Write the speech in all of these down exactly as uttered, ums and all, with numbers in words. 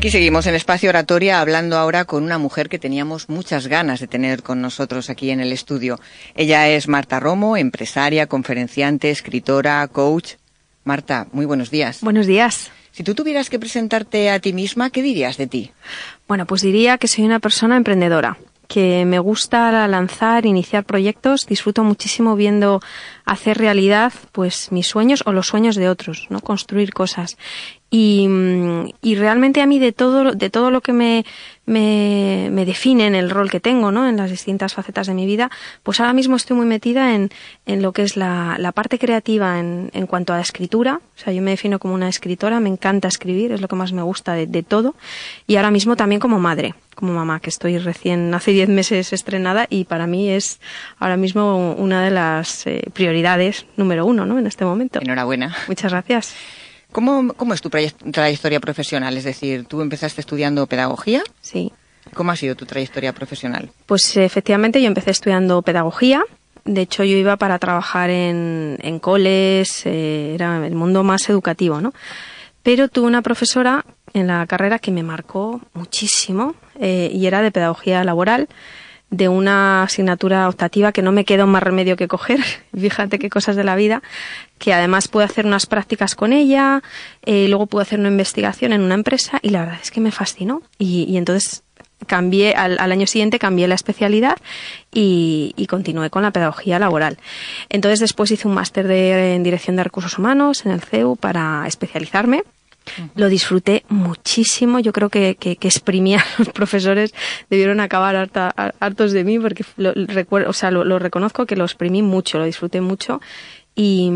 Aquí seguimos en Espacio Oratoria hablando ahora con una mujer que teníamos muchas ganas de tener con nosotros aquí en el estudio. Ella es Marta Romo, empresaria, conferenciante, escritora, coach. Marta, muy buenos días. Buenos días. Si tú tuvieras que presentarte a ti misma, ¿qué dirías de ti? Bueno, pues diría que soy una persona emprendedora, que me gusta lanzar, iniciar proyectos, disfruto muchísimo viendo hacer realidad pues mis sueños o los sueños de otros, ¿no? Construir cosas. Y, y realmente a mí de todo, de todo lo que me, me, me define en el rol que tengo, ¿no? En las distintas facetas de mi vida, pues ahora mismo estoy muy metida en, en lo que es la, la parte creativa en, en cuanto a la escritura. O sea, yo me defino como una escritora, me encanta escribir, es lo que más me gusta de, de todo. Y ahora mismo también como madre, como mamá, que estoy recién, hace diez meses estrenada, y para mí es ahora mismo una de las eh, prioridades número uno, ¿no? En este momento. Enhorabuena. Muchas gracias. ¿Cómo, cómo es tu trayectoria profesional? Es decir, ¿tú empezaste estudiando pedagogía? Sí. ¿Cómo ha sido tu trayectoria profesional? Pues efectivamente yo empecé estudiando pedagogía. De hecho yo iba para trabajar en, en coles, eh, era el mundo más educativo, ¿no? Pero tuve una profesora en la carrera que me marcó muchísimo eh, y era de pedagogía laboral, de una asignatura optativa que no me quedó más remedio que coger, fíjate qué cosas de la vida, que además pude hacer unas prácticas con ella, eh, luego pude hacer una investigación en una empresa y la verdad es que me fascinó. Y, y entonces cambié, al, al año siguiente cambié la especialidad y, y continué con la pedagogía laboral. Entonces después hice un máster de, en dirección de recursos humanos en el C E U para especializarme. Lo disfruté muchísimo, yo creo que, que, que exprimía, los profesores debieron acabar harta, hartos de mí porque lo, recuerdo, o sea, lo, lo reconozco que lo exprimí mucho, lo disfruté mucho y,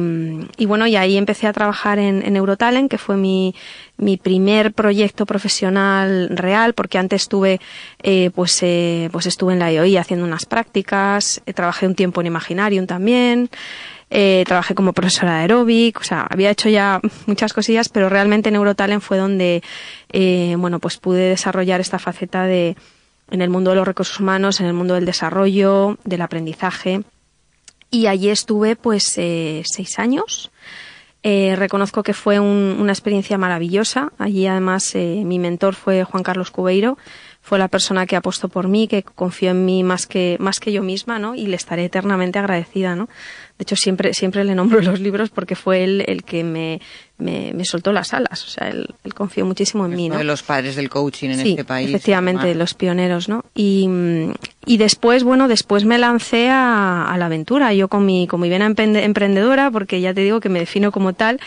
y bueno, y ahí empecé a trabajar en, en Eurotalent, que fue mi, mi primer proyecto profesional real, porque antes estuve, eh, pues, eh, pues estuve en la E O I haciendo unas prácticas, eh, trabajé un tiempo en Imaginarium también. Eh, trabajé como profesora de aeróbic, o sea, había hecho ya muchas cosillas, pero realmente Neurotalent fue donde, eh, bueno, pues pude desarrollar esta faceta de, en el mundo de los recursos humanos, en el mundo del desarrollo, del aprendizaje, y allí estuve pues eh, seis años. Eh, reconozco que fue un, una experiencia maravillosa. Allí además eh, mi mentor fue Juan Carlos Cubeiro, fue la persona que apostó por mí, que confió en mí más que más que yo misma, ¿no? Y le estaré eternamente agradecida, ¿no? De hecho siempre siempre le nombro los libros porque fue él el que me me, me soltó las alas, o sea, él, él confió muchísimo en es mí, ¿no? Uno de los padres del coaching en sí, este país. Efectivamente, ah. los pioneros, ¿no? Y, y después, bueno, después me lancé a, a la aventura, yo con mi, con mi vena emprendedora, porque ya te digo que me defino como tal.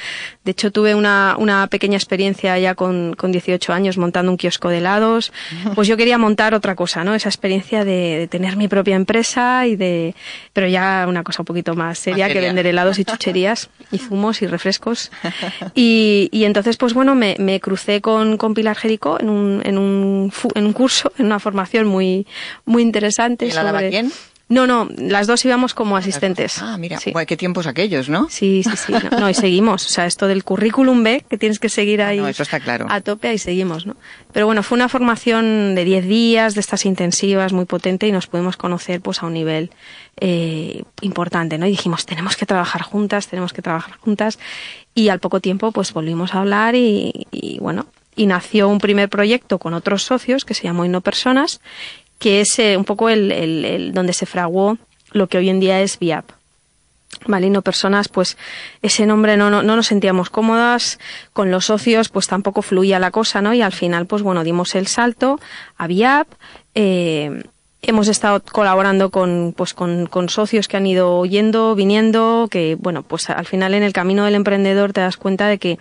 De hecho, tuve una, una pequeña experiencia ya con, con dieciocho años montando un kiosco de helados. Pues yo quería montar otra cosa, ¿no? Esa experiencia de, de tener mi propia empresa y de, pero ya una cosa un poquito más seria, que vender helados y chucherías y zumos y refrescos. Y, y entonces, pues bueno, me, me crucé con, con Pilar Jericó en un, en un, en un curso, en una formación muy, muy interesante. ¿Y la sobre... daba quién? No, no, las dos íbamos como asistentes. Ah, mira, sí. Guay, qué tiempos aquellos, ¿no? Sí, sí, sí. No, no, y seguimos. O sea, esto del currículum B, que tienes que seguir ahí no, eso está claro. A tope, ahí seguimos, ¿no? Pero bueno, fue una formación de diez días, de estas intensivas, muy potente, y nos pudimos conocer pues a un nivel eh, importante, ¿no? Y dijimos, tenemos que trabajar juntas, tenemos que trabajar juntas. Y al poco tiempo pues volvimos a hablar y, y bueno, y nació un primer proyecto con otros socios que se llamó InnoPersonas, que es eh, un poco el, el, el donde se fraguó lo que hoy en día es Viap. Vale, InnoPersonas, pues ese nombre no, no, no nos sentíamos cómodas, con los socios pues tampoco fluía la cosa, ¿no? Y al final, pues bueno, dimos el salto a Viap, eh, hemos estado colaborando con, pues, con, con socios que han ido yendo, viniendo, que bueno, pues al final en el camino del emprendedor te das cuenta de que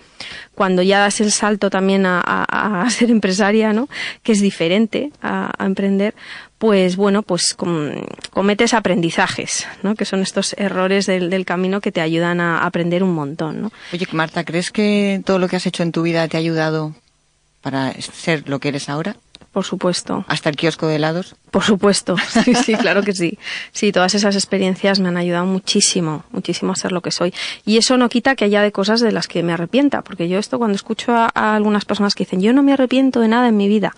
cuando ya das el salto también a, a, a ser empresaria, ¿no? Que es diferente a, a emprender, pues bueno, pues com, cometes aprendizajes, ¿no? Que son estos errores del, del camino que te ayudan a aprender un montón, ¿no? Oye, Marta, ¿crees que todo lo que has hecho en tu vida te ha ayudado para ser lo que eres ahora? Por supuesto. ¿Hasta el kiosco de helados? Por supuesto, sí, sí, claro que sí. Sí, todas esas experiencias me han ayudado muchísimo, muchísimo a ser lo que soy. Y eso no quita que haya de cosas de las que me arrepienta, porque yo esto cuando escucho a, a algunas personas que dicen, yo no me arrepiento de nada en mi vida.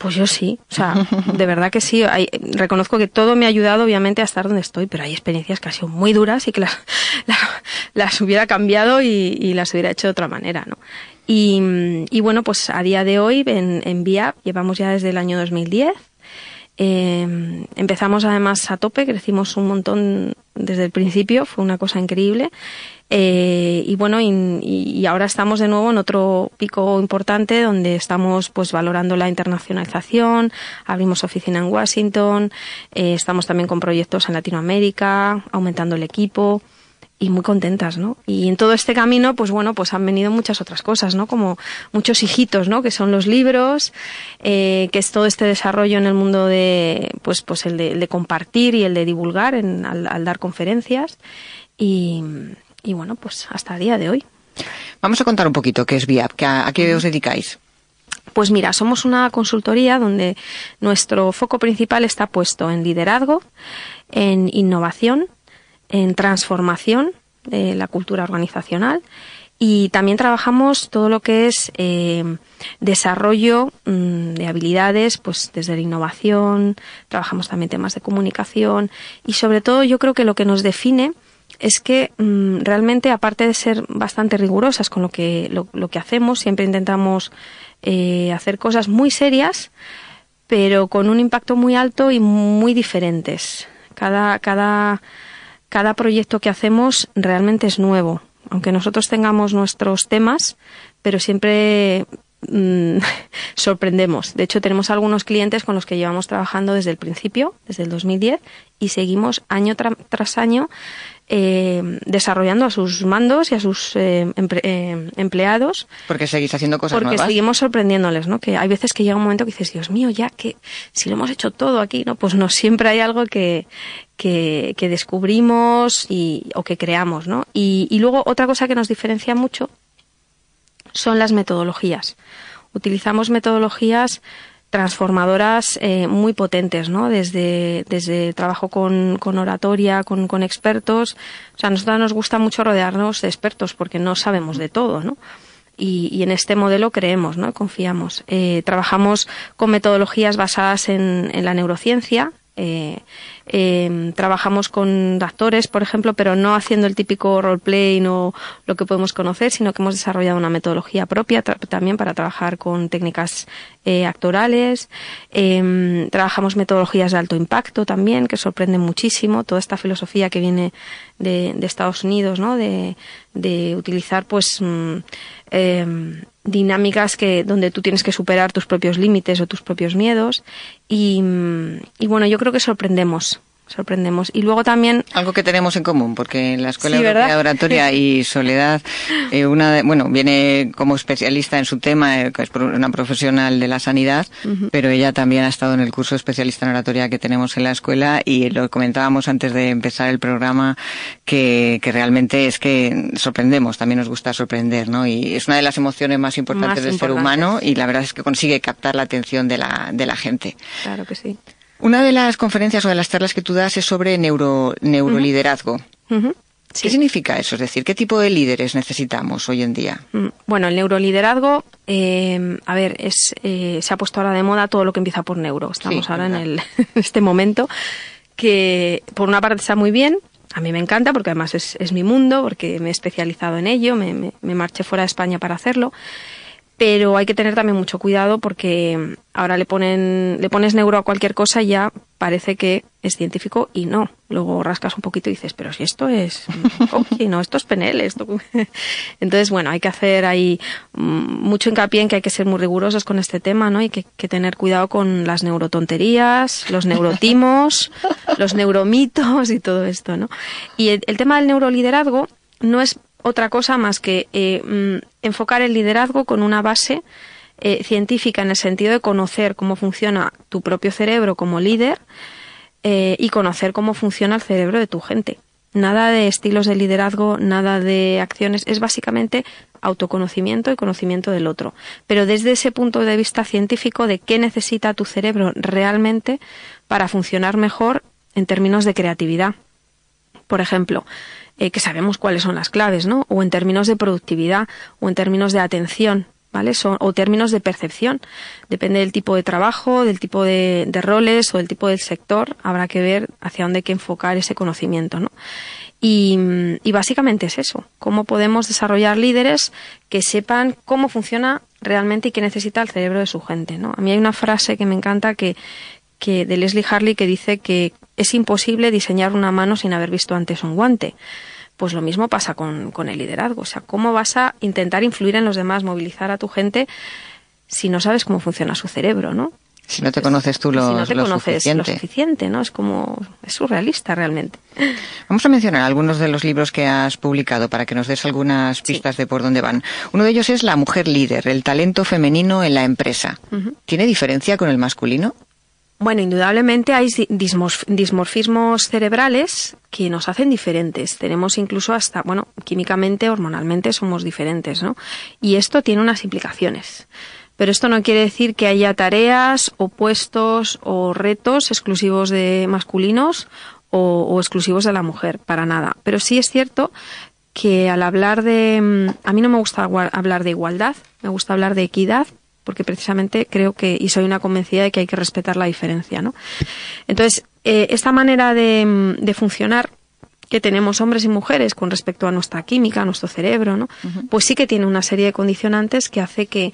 Pues yo sí, o sea, de verdad que sí. Hay, reconozco que todo me ha ayudado, obviamente, a estar donde estoy, pero hay experiencias que han sido muy duras y que las, las, las hubiera cambiado y, y las hubiera hecho de otra manera, ¿no? Y, y bueno, pues a día de hoy en, en Viap llevamos ya desde el año dos mil diez. Eh, empezamos además a tope, crecimos un montón desde el principio, fue una cosa increíble. Eh, y bueno, y, y ahora estamos de nuevo en otro pico importante donde estamos pues valorando la internacionalización, abrimos oficina en Washington, eh, estamos también con proyectos en Latinoamérica, aumentando el equipo y muy contentas, ¿no? Y en todo este camino, pues bueno, pues han venido muchas otras cosas, ¿no? Como muchos hijitos, ¿no? Que son los libros, eh, que es todo este desarrollo en el mundo de, pues, pues el de, el de compartir y el de divulgar en, al, al dar conferencias y... Y bueno, pues hasta el día de hoy. Vamos a contar un poquito qué es Viap, que a, a qué os dedicáis. Pues mira, somos una consultoría donde nuestro foco principal está puesto en liderazgo, en innovación, en transformación de la cultura organizacional y también trabajamos todo lo que es eh, desarrollo mmm, de habilidades, pues desde la innovación, trabajamos también temas de comunicación y sobre todo yo creo que lo que nos define es que realmente, aparte de ser bastante rigurosas con lo que, lo, lo que hacemos, siempre intentamos eh, hacer cosas muy serias, pero con un impacto muy alto y muy diferentes. Cada, cada, cada proyecto que hacemos realmente es nuevo, aunque nosotros tengamos nuestros temas, pero siempre mm, sorprendemos. De hecho, tenemos algunos clientes con los que llevamos trabajando desde el principio, desde el dos mil diez, y seguimos año tra- tras año Eh, desarrollando a sus mandos y a sus eh, emple, eh, empleados. Porque seguís haciendo cosas porque nuevas. Porque seguimos sorprendiéndoles, ¿no? Que hay veces que llega un momento que dices, Dios mío, ya que si lo hemos hecho todo aquí, ¿no? Pues no, siempre hay algo que, que, que descubrimos y, o que creamos, ¿no? Y, y luego otra cosa que nos diferencia mucho son las metodologías. Utilizamos metodologías transformadoras eh, muy potentes, ¿no? Desde, desde trabajo con, con oratoria, con, con expertos. O sea, a nosotros nos gusta mucho rodearnos de expertos porque no sabemos de todo, ¿no? Y, y en este modelo creemos, ¿no? Confiamos. Eh, trabajamos con metodologías basadas en, en la neurociencia. Eh, eh, trabajamos con actores, por ejemplo, pero no haciendo el típico roleplay, no lo que podemos conocer, sino que hemos desarrollado una metodología propia tra- también para trabajar con técnicas eh, actorales. Eh, trabajamos metodologías de alto impacto también, que sorprenden muchísimo. Toda esta filosofía que viene de, de Estados Unidos, ¿no? De, de utilizar, pues, mm, eh, dinámicas que donde tú tienes que superar tus propios límites o tus propios miedos y, y bueno, yo creo que sorprendemos sorprendemos y luego también algo que tenemos en común porque en la Escuela sí, Europea de Oratoria y Soledad eh, una de, bueno viene como especialista en su tema, eh, es una profesional de la sanidad, uh-huh. Pero ella también ha estado en el curso especialista en oratoria que tenemos en la escuela y lo comentábamos antes de empezar el programa que, que realmente es que sorprendemos, también nos gusta sorprender, ¿no? Y es una de las emociones más importantes más del importantes. ser humano y la verdad es que consigue captar la atención de la de la gente. Claro que sí. Una de las conferencias o de las charlas que tú das es sobre neuro, neuroliderazgo. Uh-huh. Sí. ¿Qué significa eso? Es decir, ¿qué tipo de líderes necesitamos hoy en día? Bueno, el neuroliderazgo, eh, a ver, es, eh, se ha puesto ahora de moda todo lo que empieza por neuro. Estamos sí, ahora en, el, en este momento que, por una parte, está muy bien. A mí me encanta porque, además, es, es mi mundo, porque me he especializado en ello. Me, me, me marché fuera de España para hacerlo. Pero hay que tener también mucho cuidado porque ahora le ponen, le pones neuro a cualquier cosa y ya parece que es científico y no. Luego rascas un poquito y dices, pero si esto es coaching, no, esto es P N L, esto. Entonces, bueno, hay que hacer ahí mucho hincapié en que hay que ser muy rigurosos con este tema, ¿no? Y que, que tener cuidado con las neurotonterías, los neurotimos, los neuromitos y todo esto, ¿no? Y el, el tema del neuroliderazgo no es otra cosa más que eh, enfocar el liderazgo con una base eh, científica en el sentido de conocer cómo funciona tu propio cerebro como líder eh, y conocer cómo funciona el cerebro de tu gente. Nada de estilos de liderazgo, nada de acciones, es básicamente autoconocimiento y conocimiento del otro. Pero desde ese punto de vista científico de qué necesita tu cerebro realmente para funcionar mejor en términos de creatividad. Por ejemplo, eh, que sabemos cuáles son las claves, ¿no? O en términos de productividad, o en términos de atención, ¿vale? Son, o términos de percepción. Depende del tipo de trabajo, del tipo de, de roles o del tipo del sector, habrá que ver hacia dónde hay que enfocar ese conocimiento, ¿no? Y, y básicamente es eso, cómo podemos desarrollar líderes que sepan cómo funciona realmente y qué necesita el cerebro de su gente, ¿no? A mí hay una frase que me encanta que, que de Leslie Harley que dice que es imposible diseñar una mano sin haber visto antes un guante. Pues lo mismo pasa con, con el liderazgo. O sea, ¿cómo vas a intentar influir en los demás, movilizar a tu gente si no sabes cómo funciona su cerebro, ¿no? Si no te conoces tú lo, si no te lo conoces suficiente. lo suficiente, ¿no? Es como, es surrealista realmente. Vamos a mencionar algunos de los libros que has publicado para que nos des algunas pistas sí. de por dónde van. Uno de ellos es La mujer líder, el talento femenino en la empresa. Uh-huh. ¿Tiene diferencia con el masculino? Bueno, indudablemente hay dismorfismos cerebrales que nos hacen diferentes. Tenemos incluso hasta, bueno, químicamente, hormonalmente somos diferentes, ¿no? Y esto tiene unas implicaciones. Pero esto no quiere decir que haya tareas o puestos o retos exclusivos de masculinos o, o exclusivos de la mujer, para nada. Pero sí es cierto que al hablar de... A mí no me gusta hablar de igualdad, me gusta hablar de equidad, porque precisamente creo que, y soy una convencida de que hay que respetar la diferencia, ¿no? Entonces, eh, esta manera de, de funcionar que tenemos hombres y mujeres con respecto a nuestra química, a nuestro cerebro, ¿no? Uh-huh. Pues sí que tiene una serie de condicionantes que hace que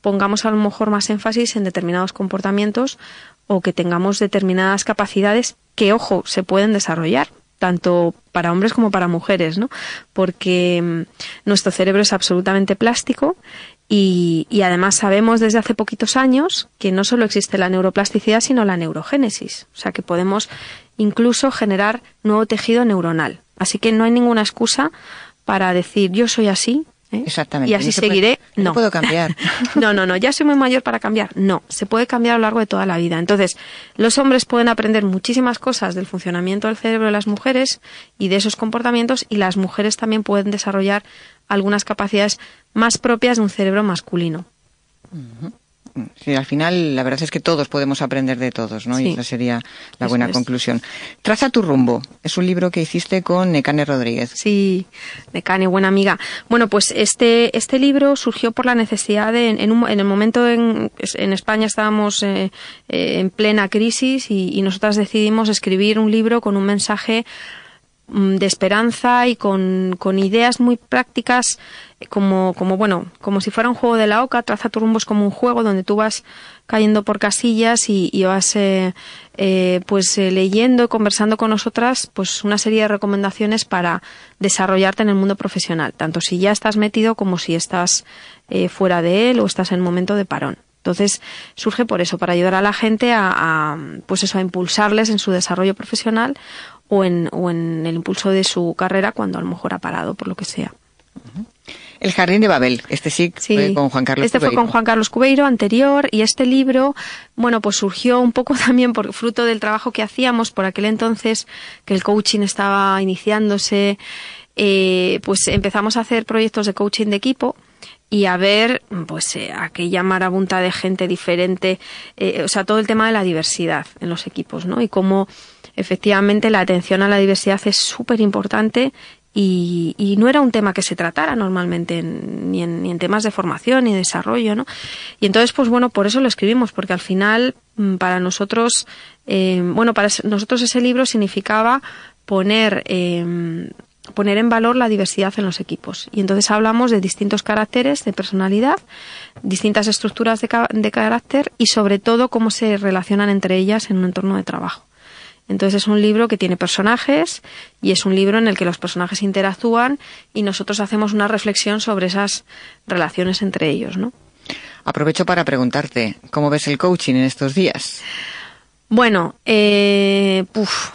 pongamos a lo mejor más énfasis en determinados comportamientos o que tengamos determinadas capacidades que, ojo, se pueden desarrollar, tanto para hombres como para mujeres, ¿no? Porque nuestro cerebro es absolutamente plástico. Y, y además sabemos desde hace poquitos años que no solo existe la neuroplasticidad, sino la neurogénesis. O sea, que podemos incluso generar nuevo tejido neuronal. Así que no hay ninguna excusa para decir, yo soy así, ¿eh? Exactamente. Y así no se seguiré. Puede, no. no puedo cambiar. no, no, no. Ya soy muy mayor para cambiar. No. Se puede cambiar a lo largo de toda la vida. Entonces, los hombres pueden aprender muchísimas cosas del funcionamiento del cerebro de las mujeres y de esos comportamientos, y las mujeres también pueden desarrollar algunas capacidades más propias de un cerebro masculino. Sí, al final la verdad es que todos podemos aprender de todos, ¿no? Sí. Y esa sería la Eso buena es. conclusión. Traza tu rumbo. Es un libro que hiciste con Necane Rodríguez. Sí, Necane, buena amiga. Bueno, pues este este libro surgió por la necesidad de... En, un, en el momento en, en España estábamos eh, eh, en plena crisis y, y nosotras decidimos escribir un libro con un mensaje de esperanza y con, con ideas muy prácticas, como, como bueno, como si fuera un juego de la oca. Traza tu rumbo es como un juego donde tú vas cayendo por casillas y, y vas eh, eh, pues eh, leyendo y conversando con nosotras pues una serie de recomendaciones para desarrollarte en el mundo profesional, tanto si ya estás metido como si estás eh, fuera de él o estás en un momento de parón. Entonces surge por eso, para ayudar a la gente a, a pues eso, a impulsarles en su desarrollo profesional o en, o en el impulso de su carrera cuando a lo mejor ha parado, por lo que sea. El Jardín de Babel, este sí, sí fue con Juan Carlos este Cubeiro. Este fue con Juan Carlos Cubeiro, anterior, y este libro, bueno, pues surgió un poco también por fruto del trabajo que hacíamos por aquel entonces, que el coaching estaba iniciándose, eh, pues empezamos a hacer proyectos de coaching de equipo, y a ver, pues, eh, aquella marabunta de gente diferente, eh, o sea, todo el tema de la diversidad en los equipos, ¿no? Y cómo, efectivamente, la atención a la diversidad es súper importante y, y no era un tema que se tratara normalmente en, ni, en, ni en temas de formación ni de desarrollo, ¿no? Y entonces, pues bueno, por eso lo escribimos, porque al final, para nosotros, eh, bueno, para nosotros ese libro significaba poner... Eh, poner en valor la diversidad en los equipos. Y entonces hablamos de distintos caracteres de personalidad, distintas estructuras de, ca- de carácter y sobre todo cómo se relacionan entre ellas en un entorno de trabajo. Entonces es un libro que tiene personajes y es un libro en el que los personajes interactúan y nosotros hacemos una reflexión sobre esas relaciones entre ellos, ¿no? Aprovecho para preguntarte, ¿cómo ves el coaching en estos días? Bueno, eh, puf.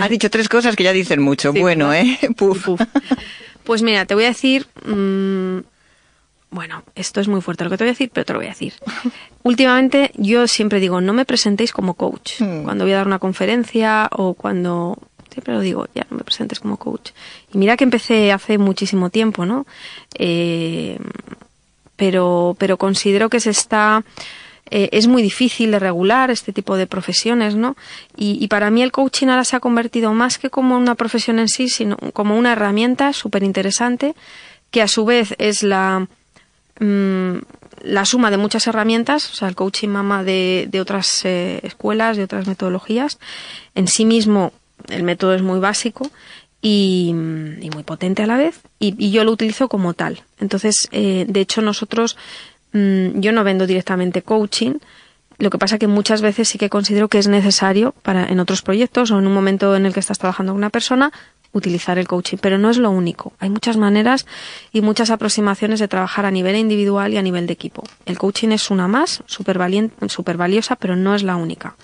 Has dicho tres cosas que ya dicen mucho. Sí, bueno, ¿eh? Puf. puf. Pues mira, te voy a decir... Mmm, bueno, esto es muy fuerte lo que te voy a decir, pero te lo voy a decir. Últimamente yo siempre digo, no me presentéis como coach. Hmm. Cuando voy a dar una conferencia o cuando... Siempre lo digo, ya no me presentes como coach. Y mira que empecé hace muchísimo tiempo, ¿no? Eh, pero, pero considero que se está... Eh, es muy difícil de regular este tipo de profesiones, ¿no? Y, y para mí el coaching ahora se ha convertido más que como una profesión en sí, sino como una herramienta súper interesante que a su vez es la mmm, la suma de muchas herramientas, o sea, el coaching mama de, de otras eh, escuelas, de otras metodologías. En sí mismo el método es muy básico y, y muy potente a la vez, y, y yo lo utilizo como tal. Entonces, eh, de hecho, nosotros, mmm, yo no vendo directamente coaching. Lo que pasa que muchas veces sí que considero que es necesario para en otros proyectos o en un momento en el que estás trabajando con una persona utilizar el coaching, pero no es lo único. Hay muchas maneras y muchas aproximaciones de trabajar a nivel individual y a nivel de equipo. El coaching es una más, súper súper valiosa, pero no es la única.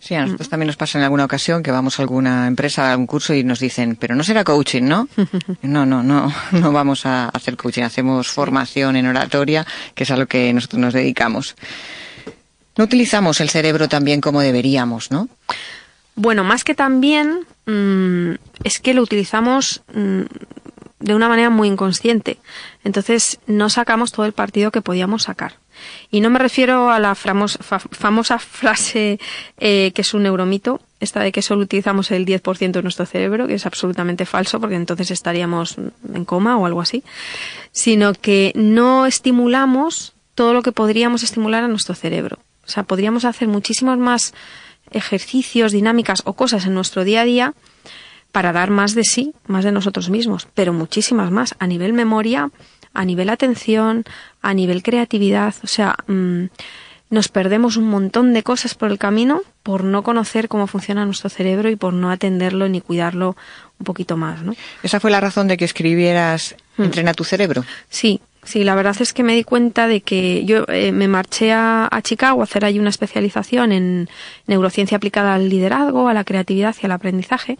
Sí, a nosotros también nos pasa en alguna ocasión que vamos a alguna empresa, a algún curso y nos dicen, pero no será coaching, ¿no? No, no, no, no vamos a hacer coaching, hacemos formación en oratoria, que es a lo que nosotros nos dedicamos. No utilizamos el cerebro también como deberíamos, ¿no? Bueno, más que también, mmm, es que lo utilizamos mmm, de una manera muy inconsciente. Entonces, no sacamos todo el partido que podíamos sacar. Y no me refiero a la famosa, famosa frase eh, que es un neuromito, esta de que solo utilizamos el diez por ciento de nuestro cerebro, que es absolutamente falso, porque entonces estaríamos en coma o algo así, sino que no estimulamos todo lo que podríamos estimular a nuestro cerebro. O sea, podríamos hacer muchísimos más ejercicios, dinámicas o cosas en nuestro día a día para dar más de sí, más de nosotros mismos, pero muchísimas más a nivel memoria, a nivel atención, a nivel creatividad. O sea, mmm, nos perdemos un montón de cosas por el camino por no conocer cómo funciona nuestro cerebro y por no atenderlo ni cuidarlo un poquito más, ¿no? ¿Esa fue la razón de que escribieras Entrena tu cerebro? Sí. Sí, la verdad es que me di cuenta de que yo eh, me marché a, a Chicago a hacer ahí una especialización en neurociencia aplicada al liderazgo, a la creatividad y al aprendizaje.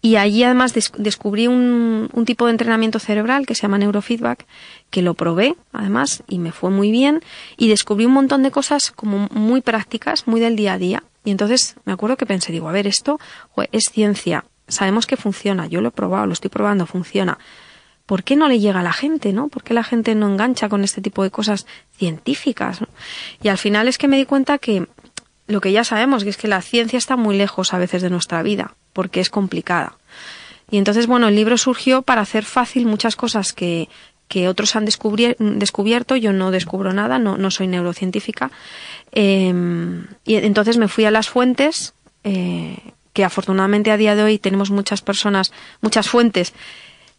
Y allí además des descubrí un, un tipo de entrenamiento cerebral que se llama neurofeedback, que lo probé además y me fue muy bien. Y descubrí un montón de cosas como muy prácticas, muy del día a día. Y entonces me acuerdo que pensé, digo, a ver, esto jo, es ciencia, sabemos que funciona, yo lo he probado, lo estoy probando, funciona. ¿Por qué no le llega a la gente, no? ¿Por qué la gente no engancha con este tipo de cosas científicas, ¿no? Y al final es que me di cuenta que lo que ya sabemos, que es que la ciencia está muy lejos a veces de nuestra vida, porque es complicada. Y entonces, bueno, el libro surgió para hacer fácil muchas cosas que, que otros han descubierto. Yo no descubro nada, no, no soy neurocientífica. Eh, y entonces me fui a las fuentes, eh, que afortunadamente a día de hoy tenemos muchas personas, muchas fuentes,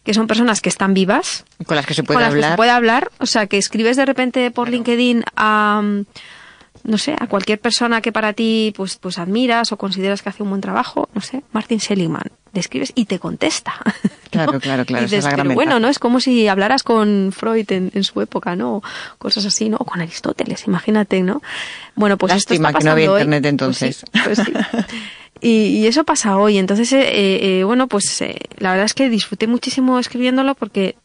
que son personas que están vivas, con las que se puede con las hablar. Que se puede hablar, o sea, que escribes de repente por claro. LinkedIn a, no sé, a cualquier persona que para ti pues pues admiras o consideras que hace un buen trabajo, no sé, Martin Seligman, le escribes y te contesta. Claro, ¿no? claro, claro. Y dices, esa es la gran pero bueno, ¿no? Es como si hablaras con Freud en, en su época, ¿no? O cosas así, ¿no? O con Aristóteles, imagínate, ¿no? Bueno, pues lástima esto está pasando que no había internet hoy. Entonces. Pues sí, pues sí. Y, y eso pasa hoy. Entonces, eh, eh, bueno, pues eh, la verdad es que disfruté muchísimo escribiéndolo porque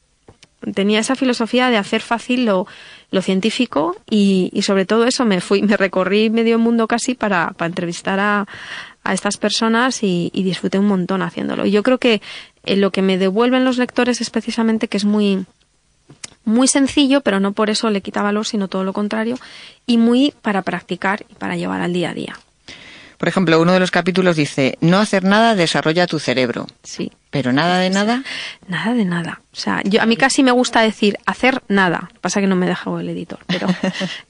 tenía esa filosofía de hacer fácil lo, lo científico y, y sobre todo eso me fui, me recorrí medio mundo casi para, para entrevistar a, a estas personas y, y disfruté un montón haciéndolo. Y yo creo que eh, lo que me devuelven los lectores es precisamente que es muy, muy sencillo, pero no por eso le quita valor, sino todo lo contrario, y muy para practicar y para llevar al día a día. Por ejemplo, uno de los capítulos dice, no hacer nada desarrolla tu cerebro. Sí. ¿Pero nada de nada? Nada de nada. O sea, yo, a mí casi me gusta decir hacer nada. Pasa que no me deja el editor, pero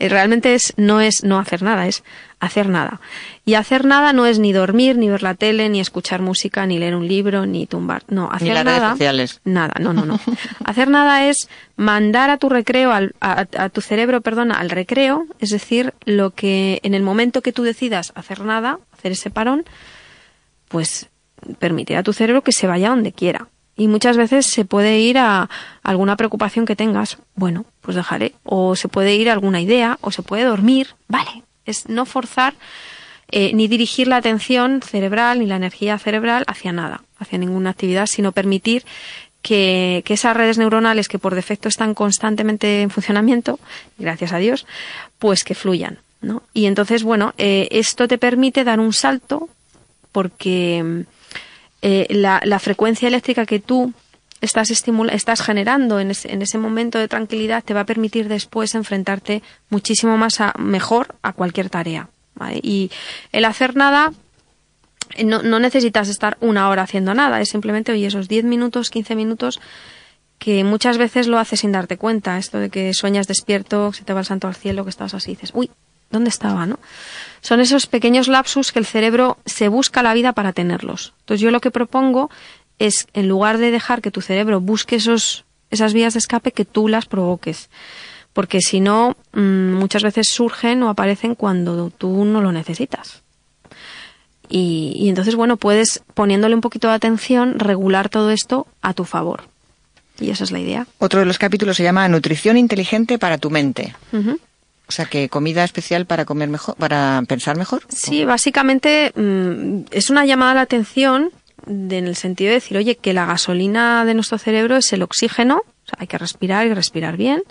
realmente es, no es no hacer nada, es hacer nada. Y hacer nada no es ni dormir, ni ver la tele, ni escuchar música, ni leer un libro, ni tumbar. No, hacer ni las nada, redes sociales. Nada, no, no, no. Hacer nada es mandar a tu recreo, al, a, a tu cerebro, perdón, al recreo, es decir, lo que en el momento que tú decidas hacer nada, hacer ese parón, pues permitir a tu cerebro que se vaya donde quiera. Y muchas veces se puede ir a alguna preocupación que tengas. Bueno, pues dejaré. O se puede ir a alguna idea, o se puede dormir. Vale, es no forzar eh, ni dirigir la atención cerebral ni la energía cerebral hacia nada, hacia ninguna actividad, sino permitir que, que esas redes neuronales que por defecto están constantemente en funcionamiento, gracias a Dios, pues que fluyan, ¿no? Y entonces, bueno, eh, esto te permite dar un salto porque Eh, la, la frecuencia eléctrica que tú estás, estimula, estás generando en, es, en ese momento de tranquilidad te va a permitir después enfrentarte muchísimo más a, mejor a cualquier tarea, ¿vale? Y el hacer nada, no, no necesitas estar una hora haciendo nada, es simplemente oye, esos diez minutos, quince minutos que muchas veces lo haces sin darte cuenta, esto de que sueñas despierto, que se te va el santo al cielo, que estás así, dices, uy, ¿dónde estaba, no? Son esos pequeños lapsus que el cerebro se busca la vida para tenerlos. Entonces yo lo que propongo es, en lugar de dejar que tu cerebro busque esos, esas vías de escape, que tú las provoques. Porque si no, muchas veces surgen o aparecen cuando tú no lo necesitas. Y, y entonces, bueno, puedes, poniéndole un poquito de atención, regular todo esto a tu favor. Y esa es la idea. Otro de los capítulos se llama Nutrición inteligente para tu mente. Uh-huh. O sea, que comida especial para comer mejor, para pensar mejor. Sí, básicamente mmm, es una llamada a la atención de, en el sentido de decir, oye, que la gasolina de nuestro cerebro es el oxígeno, o sea, hay que respirar y respirar bien.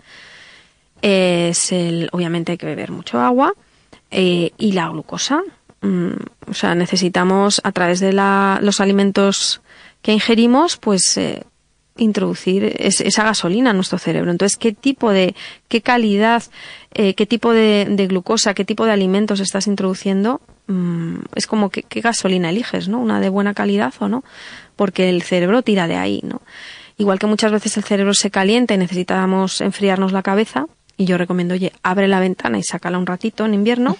Es el, obviamente hay que beber mucho agua eh, y la glucosa. Mm, o sea, necesitamos a través de la, los alimentos que ingerimos, pues eh, introducir es, esa gasolina en nuestro cerebro. Entonces, ¿qué tipo de, qué calidad, eh, qué tipo de, de glucosa, qué tipo de alimentos estás introduciendo? Mm, es como que, qué gasolina eliges, ¿no? Una de buena calidad o no, porque el cerebro tira de ahí, ¿no? Igual que muchas veces el cerebro se calienta y necesitamos enfriarnos la cabeza. Y yo recomiendo, oye, abre la ventana y sácala un ratito en invierno.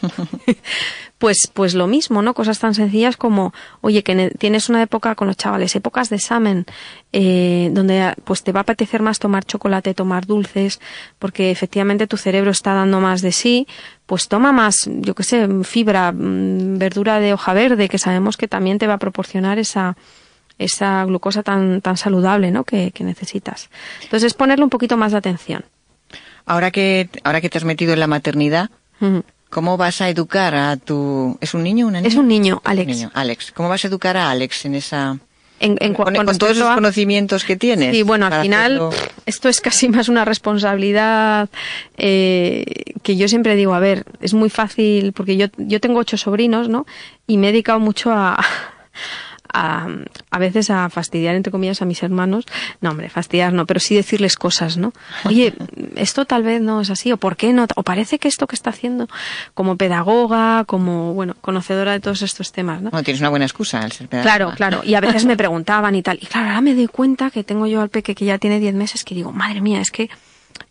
pues pues lo mismo, ¿no? Cosas tan sencillas como, oye, que tienes una época con los chavales, épocas de examen, eh, donde pues te va a apetecer más tomar chocolate, tomar dulces, porque efectivamente tu cerebro está dando más de sí, pues toma más, yo qué sé, fibra, verdura de hoja verde, que sabemos que también te va a proporcionar esa... esa glucosa tan tan saludable, ¿no? que, que necesitas. Entonces, ponerle un poquito más de atención. Ahora que ahora que te has metido en la maternidad, uh-huh. ¿Cómo vas a educar a tu... ¿Es un niño o una niña? Es un niño, Alex. Un niño, Alex. ¿Cómo vas a educar a Alex en esa... En, en, con, con, con todos los a... conocimientos que tienes? Sí, bueno, al final hacerlo... esto es casi más una responsabilidad eh, que yo siempre digo, a ver, es muy fácil, porque yo, yo tengo ocho sobrinos, ¿no? Y me he dedicado mucho a... A, a veces a fastidiar, entre comillas, a mis hermanos. No, hombre, fastidiar no, pero sí decirles cosas, ¿no? Oye, esto tal vez no es así, o ¿por qué no? O parece que esto que está haciendo, como pedagoga, como, bueno, conocedora de todos estos temas, ¿no? Bueno, tienes una buena excusa al ser pedagoga. Claro, claro, y a veces me preguntaban y tal. Y claro, ahora me doy cuenta que tengo yo al peque que ya tiene diez meses, que digo, madre mía, es que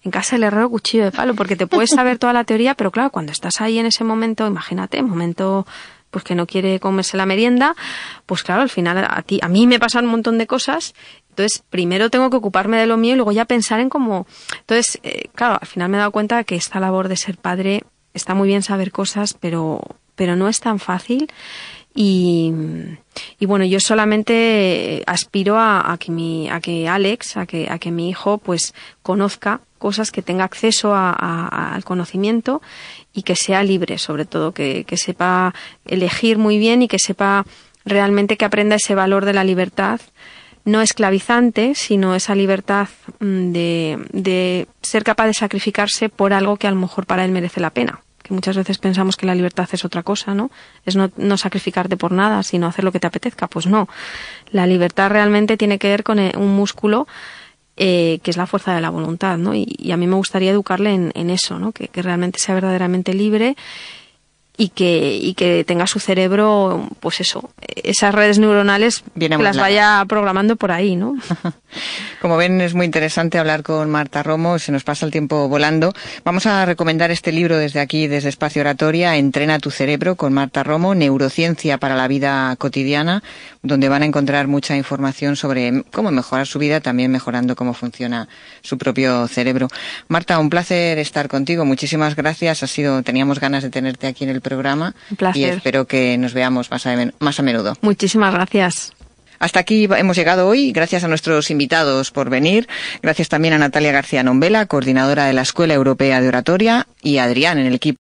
en casa el herrero cuchillo de palo, porque te puedes saber toda la teoría, pero claro, cuando estás ahí en ese momento, imagínate, momento... pues que no quiere comerse la merienda, pues claro, al final a ti, a mí me pasan un montón de cosas, entonces primero tengo que ocuparme de lo mío y luego ya pensar en cómo... Entonces, eh, claro, al final me he dado cuenta que esta labor de ser padre, está muy bien saber cosas, pero, pero no es tan fácil y, y bueno, yo solamente aspiro a, a que mi, a que Alex, a que, a que mi hijo pues conozca cosas, que tenga acceso a, a, a, al conocimiento y que sea libre, sobre todo, que, que sepa elegir muy bien y que sepa realmente, que aprenda ese valor de la libertad, no esclavizante, sino esa libertad de, de ser capaz de sacrificarse por algo que a lo mejor para él merece la pena. Que muchas veces pensamos que la libertad es otra cosa, ¿no? Es no, no sacrificarte por nada, sino hacer lo que te apetezca. Pues no, la libertad realmente tiene que ver con un músculo Eh, que es la fuerza de la voluntad, ¿no? Y, y a mí me gustaría educarle en, en eso, ¿no? Que, que realmente sea verdaderamente libre y que, y que tenga su cerebro, pues eso, esas redes neuronales bien que las vaya programando por ahí, ¿no? Como ven, es muy interesante hablar con Marta Romo, se nos pasa el tiempo volando. Vamos a recomendar este libro desde aquí, desde Espacio Oratoria, Entrena tu cerebro, con Marta Romo, Neurociencia para la vida cotidiana, donde van a encontrar mucha información sobre cómo mejorar su vida, también mejorando cómo funciona su propio cerebro. Marta, un placer estar contigo. Muchísimas gracias. Ha sido, teníamos ganas de tenerte aquí en el programa. Un placer. Y espero que nos veamos más a, más a menudo. Muchísimas gracias. Hasta aquí hemos llegado hoy, gracias a nuestros invitados por venir, gracias también a Natalia García Nombela, coordinadora de la Escuela Europea de Oratoria, y a Adrián en el equipo.